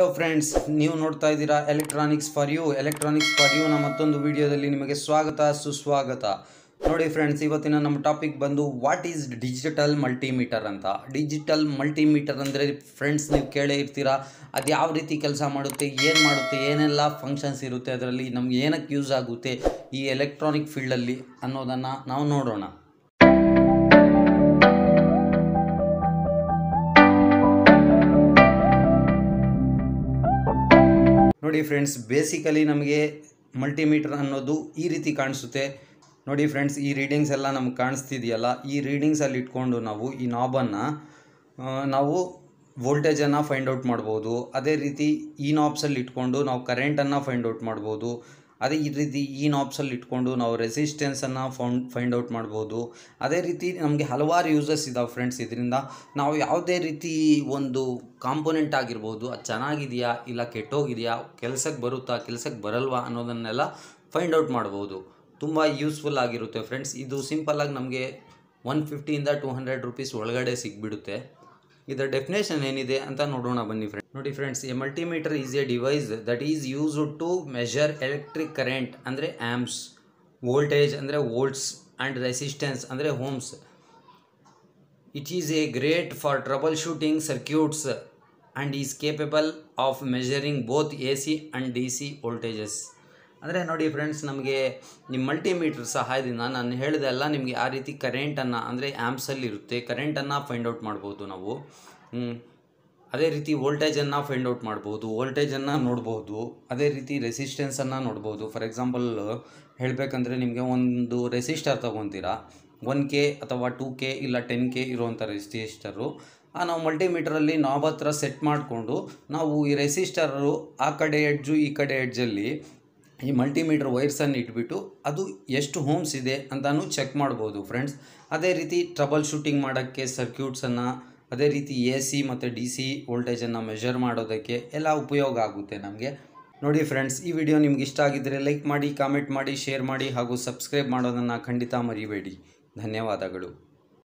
Hello friends, ನೀವು ನೋಡ್ತಾ ಇದ್ದೀರಾ ಎಲೆಕ್ಟ್ರಾನಿಕ್ಸ್ ಫಾರ್ ಯು ನಮ್ಮ ಮತ್ತೊಂದು ವಿಡಿಯೋದಲ್ಲಿ ನಿಮಗೆ ಸುಸ್ವಾಗತ। ನೋಡಿ ಫ್ರೆಂಡ್ಸ್, ಇವತ್ತಿನ ನಮ್ಮ ಟಾಪಿಕ್ ಬಂದು ವಾಟ್ ಈಸ್ ಡಿಜಿಟಲ್ ಮಲ್ಟಿಮೀಟರ್ ಅಂತ। ಡಿಜಿಟಲ್ ಮಲ್ಟಿಮೀಟರ್ ಅಂದ್ರೆ ಫ್ರೆಂಡ್ಸ್ ನೀವು ಕೇಳೇ ಇರ್ತೀರಾ, ಅದು ಯಾವ ರೀತಿ ಕೆಲಸ ಮಾಡುತ್ತೆ, ಏನು ಮಾಡುತ್ತೆ, ಏನೆಲ್ಲ ಫಂಕ್ಷನ್ಸ್ ಇರುತ್ತೆ, ಅದರಲ್ಲಿ ನಮಗೆ ಏನಕ್ಕೆ ಯೂಸ್ ಆಗುತ್ತೆ ಈ ಎಲೆಕ್ಟ್ರಾನಿಕ್ ಫೀಲ್ಡ್ ಅಲ್ಲಿ ಅನ್ನೋದನ್ನ ನಾವು ನೋಡೋಣ। ನೋಡಿ ಫ್ರೆಂಡ್ಸ್, ಬೇಸಿಕಲಿ ನಮಗೆ ಮಲ್ಟಿಮೀಟರ್ ಅನ್ನೋದು ಈ ರೀತಿ ಕಾಣಿಸುತ್ತೆ। ನೋಡಿ ಫ್ರೆಂಡ್ಸ್, ಈ ರೀಡಿಂಗ್ಸ್ ಎಲ್ಲ ನಮ್ಗೆ ಕಾಣಿಸ್ತಿದೆಯಲ್ಲ, ಈ ರೀಡಿಂಗ್ಸಲ್ಲಿ ಇಟ್ಕೊಂಡು ನಾವು ಈ ನಾಬನ್ನು ನಾವು ವೋಲ್ಟೇಜನ್ನು ಫೈಂಡ್ಔಟ್ ಮಾಡ್ಬೋದು। ಅದೇ ರೀತಿ ಈ ನಾಬ್ಸಲ್ಲಿ ಇಟ್ಕೊಂಡು ನಾವು ಕರೆಂಟನ್ನು ಫೈಂಡ್ಔಟ್ ಮಾಡ್ಬೋದು। ಅದೇ ಈ ರೀತಿ ಈ ನಾಬ್ಸಲ್ಲಿ ಇಟ್ಕೊಂಡು ನಾವು ರೆಸಿಸ್ಟೆನ್ಸನ್ನು ಫೈಂಡ್ಔಟ್ ಮಾಡ್ಬೋದು। ಅದೇ ರೀತಿ ನಮಗೆ ಹಲವಾರು ಯೂಸಸ್ ಇದ್ದಾವೆ ಫ್ರೆಂಡ್ಸ್। ಇದರಿಂದ ನಾವು ಯಾವುದೇ ರೀತಿ ಒಂದು ಕಾಂಪೊನೆಂಟ್ ಆಗಿರ್ಬೋದು, ಅದು ಚೆನ್ನಾಗಿದೆಯಾ ಇಲ್ಲ ಕೆಟ್ಟೋಗಿದೆಯಾ, ಕೆಲಸಕ್ಕೆ ಬರುತ್ತಾ ಕೆಲಸಕ್ಕೆ ಬರಲ್ವಾ ಅನ್ನೋದನ್ನೆಲ್ಲ ಫೈಂಡ್ಔಟ್ ಮಾಡ್ಬೋದು। ತುಂಬ ಯೂಸ್ಫುಲ್ ಆಗಿರುತ್ತೆ ಫ್ರೆಂಡ್ಸ್। ಇದು ಸಿಂಪಲ್ಲಾಗಿ ನಮಗೆ 150 ಇಂದ 200 ರೂಪೀಸ್ ಒಳಗಡೆ ಸಿಗ್ಬಿಡುತ್ತೆ। ಇದರ ಡೆಫಿನೇಷನ್ ಏನಿದೆ ಅಂತ ನೋಡೋಣ ಬನ್ನಿ ಫ್ರೆಂಡ್ಸ್। ನೋಡಿ friends, a multimeter is a device that is used to measure electric current ಅಂದರೆ ಆ್ಯಂಪ್ಸ್, ವೋಲ್ಟೇಜ್ ಅಂದರೆ ವೋಲ್ಟ್ಸ್ ಆ್ಯಂಡ್ ರೆಸಿಸ್ಟೆನ್ಸ್ ಅಂದರೆ ohms. It is a great for trouble shooting circuits and is capable of measuring both AC and DC voltages. ಅಂದರೆ ನೋಡಿ friends, ನಮಗೆ ನಿಮ್ಮ multimeter ಸಹಾಯದಿಂದ ನಾನು ಹೇಳಿದೆಲ್ಲ ನಿಮಗೆ ಆ ರೀತಿ ಕರೆಂಟನ್ನು ಅಂದರೆ ಆ್ಯಂಪ್ಸಲ್ಲಿರುತ್ತೆ ಕರೆಂಟನ್ನು ಫೈಂಡ್ಔಟ್ ಮಾಡ್ಬೋದು ನಾವು. ಅದೇ ರೀತಿ ವೋಲ್ಟೇಜನ್ನು ಫೈಂಡ್ಔಟ್ ಮಾಡ್ಬೋದು, ವೋಲ್ಟೇಜನ್ನು ನೋಡ್ಬೋದು. ಅದೇ ರೀತಿ ರೆಸಿಸ್ಟೆನ್ಸನ್ನು ನೋಡ್ಬೋದು. ಫಾರ್ ಎಕ್ಸಾಂಪಲ್ ಹೇಳಬೇಕಂದ್ರೆ, ನಿಮಗೆ ಒಂದು ರೆಸಿಸ್ಟರ್ ತೊಗೊತೀರಾ, 1K ಅಥವಾ 2K ಇಲ್ಲ 10K ಇರುವಂಥ ರೆಸಿಸ್ಟರು, ಆ ನಾವು ಮಲ್ಟಿಮೀಟರಲ್ಲಿ ನಾಬ್ ಹತ್ರ ಸೆಟ್ ಮಾಡಿಕೊಂಡು ನಾವು ಈ ರೆಸಿಸ್ಟರು ಆ ಕಡೆ ಎಡ್ಜು ಈ ಕಡೆ ಎಡ್ಜಲ್ಲಿ ಈ ಮಲ್ಟಿಮೀಟರ್ ವೈರ್ಸನ್ನು ಇಟ್ಬಿಟ್ಟು ಅದು ಎಷ್ಟು ಹೋಮ್ಸ್ ಇದೆ ಅಂತಲೂ ಚೆಕ್ ಮಾಡ್ಬೋದು ಫ್ರೆಂಡ್ಸ್. ಅದೇ ರೀತಿ ಟ್ರಬಲ್ ಶೂಟಿಂಗ್ ಮಾಡೋಕ್ಕೆ ಸರ್ಕ್ಯೂಟ್ಸನ್ನು, ಅದೇ ರೀತಿ AC ಮತ್ತು DC ವೋಲ್ಟೇಜನ್ನು ಮೆಷರ್ ಮಾಡೋದಕ್ಕೆ ಎಲ್ಲ ಉಪಯೋಗ ಆಗುತ್ತೆ ನಮಗೆ. ನೋಡಿ ಫ್ರೆಂಡ್ಸ್, ಈ ವಿಡಿಯೋ ನಿಮ್ಗೆ ಇಷ್ಟ ಆಗಿದ್ದರೆ ಲೈಕ್ ಮಾಡಿ, ಕಾಮೆಂಟ್ ಮಾಡಿ, ಶೇರ್ ಮಾಡಿ ಹಾಗೂ ಸಬ್ಸ್ಕ್ರೈಬ್ ಮಾಡೋದನ್ನು ಖಂಡಿತ ಮರಿಬೇಡಿ. ಧನ್ಯವಾದಗಳು.